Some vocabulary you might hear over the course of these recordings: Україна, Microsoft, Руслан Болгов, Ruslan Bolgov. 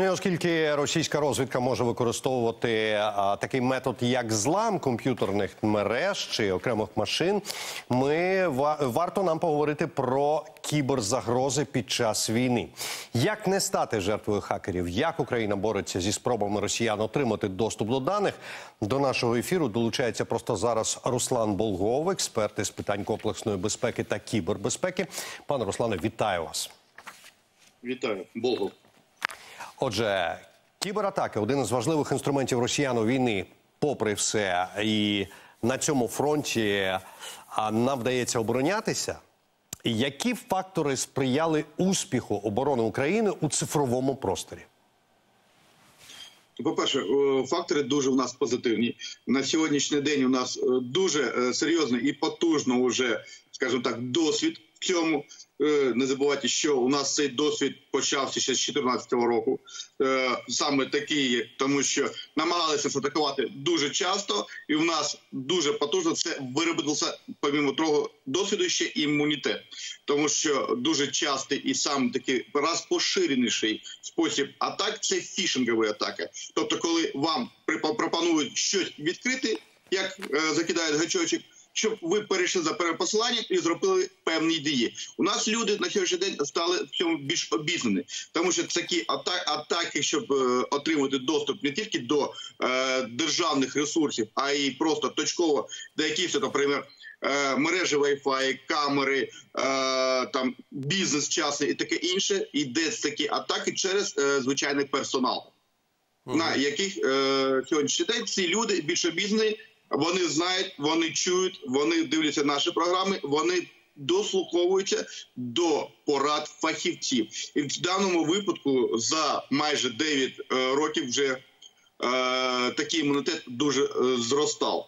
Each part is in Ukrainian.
Ну і оскільки російська розвідка може використовувати такий метод, як злам комп'ютерних мереж чи окремих машин, варто нам поговорити про кіберзагрози під час війни. Як не стати жертвою хакерів? Як Україна бореться зі спробами росіян отримати доступ до даних? До нашого ефіру долучається просто зараз Руслан Болгов, експерт із питань комплексної безпеки та кібербезпеки. Пане Руслане, вітаю вас. Вітаю. Болгов. Отже, кібератаки – один із важливих інструментів росіян у війни, попри все. І на цьому фронті нам вдається оборонятися. Які фактори сприяли успіху оборони України у цифровому просторі? По-перше, фактори дуже в нас позитивні. На сьогоднішній день у нас дуже серйозний і потужний вже, скажімо так, досвід в цьому. Не забувайте, що у нас цей досвід почався ще з 2014 року. Саме такий, тому що намагалися це атакувати дуже часто, і в нас дуже потужно це виробилося, помимо того досвіду, ще імунітет. Тому що дуже частий і сам такий розпоширеніший спосіб атак – це фішингові атаки. Тобто, коли вам пропонують щось відкрити, як закидають гачочок, щоб ви перейшли за перепосиланням і зробили певні дії. У нас люди на сьогоднішній день стали в цьому більш обізнані, тому що такі атаки, щоб отримати доступ не тільки до державних ресурсів, а й просто точково до якихось, наприклад, мережі Wi-Fi, камери, там бізнес часний і таке інше, йде такі атаки через звичайний персонал, на яких сьогоднішній день ці люди більш обізнані. Вони знають, вони чують, вони дивляться наші програми, вони дослуховуються до порад фахівців. І в даному випадку за майже 9 років вже такий імунітет дуже зростав.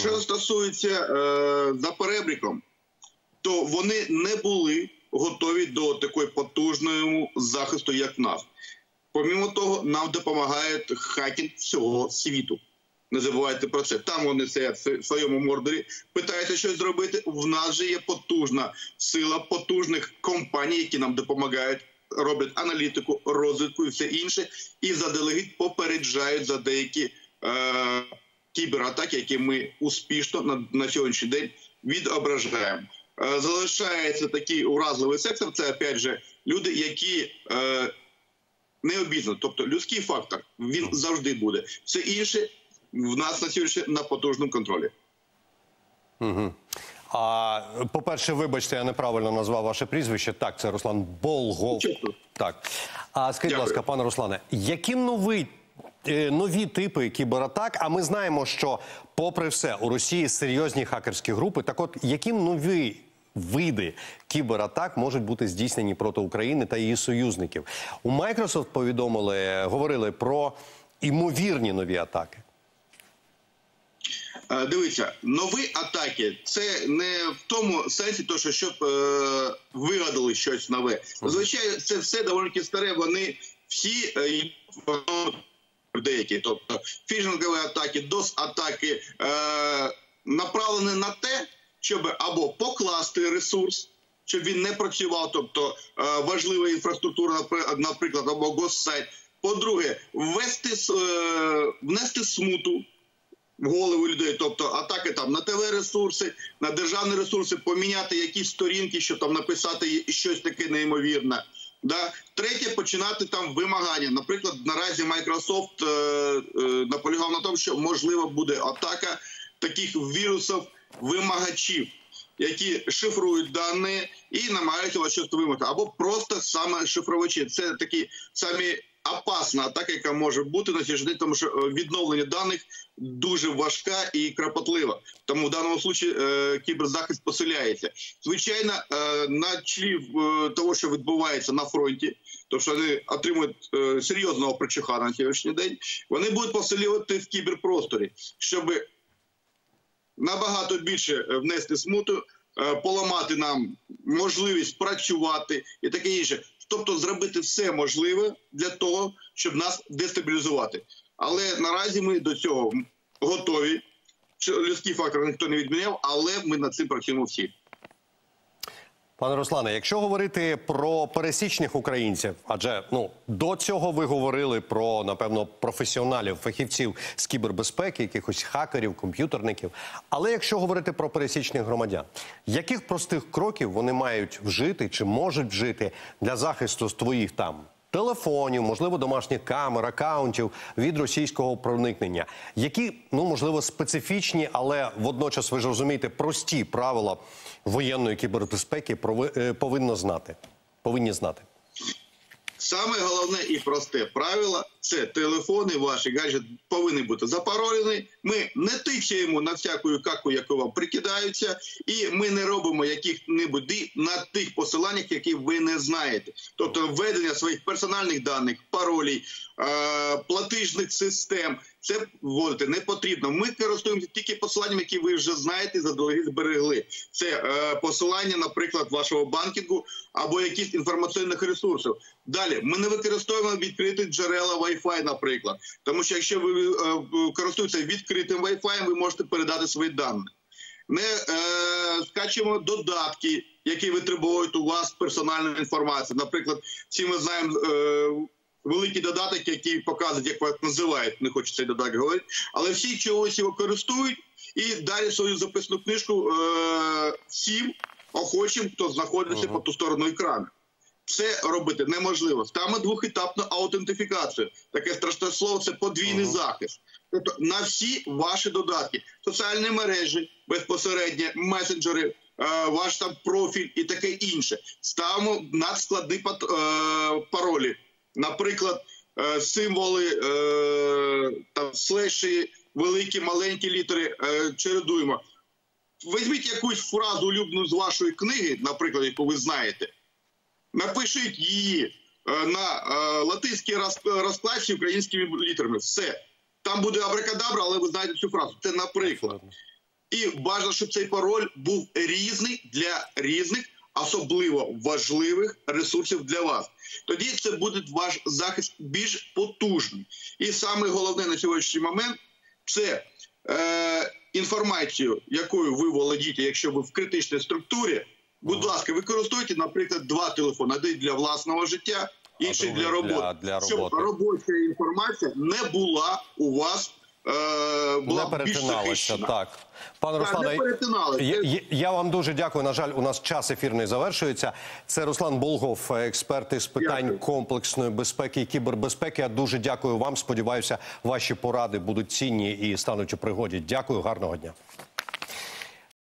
Що стосується за перебріком, то вони не були готові до такої потужної захисту, як нас. Помімо того, нам допомагає хакінг всього світу. Не забувайте про це. Там вони сидять в своєму мордорі, питаються щось зробити. В нас же є потужна сила потужних компаній, які нам допомагають, роблять аналітику, розвідку і все інше. І заздалегідь попереджають за деякі кібератаки, які ми успішно на сьогоднішній день відображаємо. Залишається такий уразливий сектор. Це, опять же, люди, які... необізнано. Тобто людський фактор, він завжди буде. Все інше... в нас на сьогодні на потужному контролі. По-перше, вибачте, я неправильно назвав ваше прізвище. Так, це Руслан Болгов. Так. Скажіть, будь ласка, пане Руслане, які нові типи кібератак? А ми знаємо, що, попри все, у Росії серйозні хакерські групи. Так от, які нові види кібератак можуть бути здійснені проти України та її союзників? У Microsoft повідомили, говорили про ймовірні нові атаки. Дивіться, нові атаки – це не в тому сенсі, що щоб вигадали щось нове. Звичайно, це все доволі старе, вони всі деякі. Тобто фішингові атаки, DOS-атаки направлені на те, щоб або покласти ресурс, щоб він не працював, тобто важлива інфраструктура, наприклад, або госсайт. По-друге, внести смуту в голови людей, тобто атаки там на ТВ-ресурси, на державні ресурси, поміняти якісь сторінки, щоб там написати щось таке неймовірне. Да? Третє, починати там вимагання. Наприклад, наразі Microsoft наполягав на тому, що можливо буде атака таких вірусів-вимагачів, які шифрують дані і намагаються вас щось вимагати. Або просто саме шифровачі. Це такі самі опасна атака, яка може бути на сьогодні, тому що відновлення даних дуже важка і кропотлива. Тому в даному випадку кіберзахист посиляється. Звичайно, на тлі того, що відбувається на фронті, тому що вони отримують серйозного причухана на сьогоднішній день, вони будуть посилювати в кіберпросторі, щоб набагато більше внести смуту, поламати нам можливість працювати і таке інше. Тобто зробити все можливе для того, щоб нас дестабілізувати. Але наразі ми до цього готові. Людський фактор ніхто не відміняв, але ми над цим працюємо всі. Пане Руслане, якщо говорити про пересічних українців, адже до цього ви говорили про, напевно, професіоналів, фахівців з кібербезпеки, якихось хакерів, комп'ютерників. Але якщо говорити про пересічних громадян, яких простих кроків вони мають вжити чи можуть вжити для захисту своїх там телефонів, можливо, домашніх камер, акаунтів від російського проникнення? Які, можливо, специфічні, але водночас, ви ж розумієте, прості правила воєнної кібербезпеки повинні знати? Саме головне і просте правило – це телефони, ваші гаджети повинні бути запаролені. Ми не тичаємо на всяку каку, яку вам прикидаються, і ми не робимо яких-небудь дій на тих посиланнях, які ви не знаєте. Тобто введення своїх персональних даних, паролів, платіжних систем – це вводити не потрібно. Ми користуємося тільки посиланнями, які ви вже знаєте і заздалегідь зберегли. Це посилання, наприклад, вашого банкінгу або якихось інформаційних ресурсів. Далі, ми не використовуємо відкриті джерела Wi-Fi, наприклад. Тому що якщо ви користуєтеся відкритим Wi-Fi, ви можете передати свої дані. Ми скачуємо додатки, які витребують у вас персональну інформацію. Наприклад, всі ми знаємо великий додаток, який показує, як вас називають, не хочу цей додаток говорити, але всі чогось його користують і далі свою записну книжку всім охочим, хто знаходиться по ту сторону екрану. Це робити неможливо. Ставимо двохетапну аутентифікацію. Таке страшне слово – це подвійний захист. Тобто на всі ваші додатки. Соціальні мережі, безпосередньо, месенджери, ваш там профіль і таке інше. Ставимо надскладні паролі. Наприклад, символи, слеші, великі, маленькі літери чередуємо. Візьміть якусь фразу улюблену з вашої книги, наприклад, яку ви знаєте, напишіть її на латинській розкладці українськими літерами. Все. Там буде абракадабра, але ви знаєте цю фразу. Це наприклад. І важливо, щоб цей пароль був різний для різних, особливо важливих ресурсів для вас. Тоді це буде ваш захист більш потужний. І саме головне на сьогоднішній момент – це інформацію, якою ви володієте, якщо ви в критичній структурі. Будь ласка, використовуйте, наприклад, два телефони. Один для власного життя, інший для роботи. Щоб робоча інформація не була у вас більш захищена. Пане Руслане, я вам дуже дякую. На жаль, у нас час ефірний завершується. Це Руслан Болгов, експерт із питань комплексної безпеки і кібербезпеки. Я дуже дякую вам. Сподіваюся, ваші поради будуть цінні і стануть у пригоді. Дякую, гарного дня.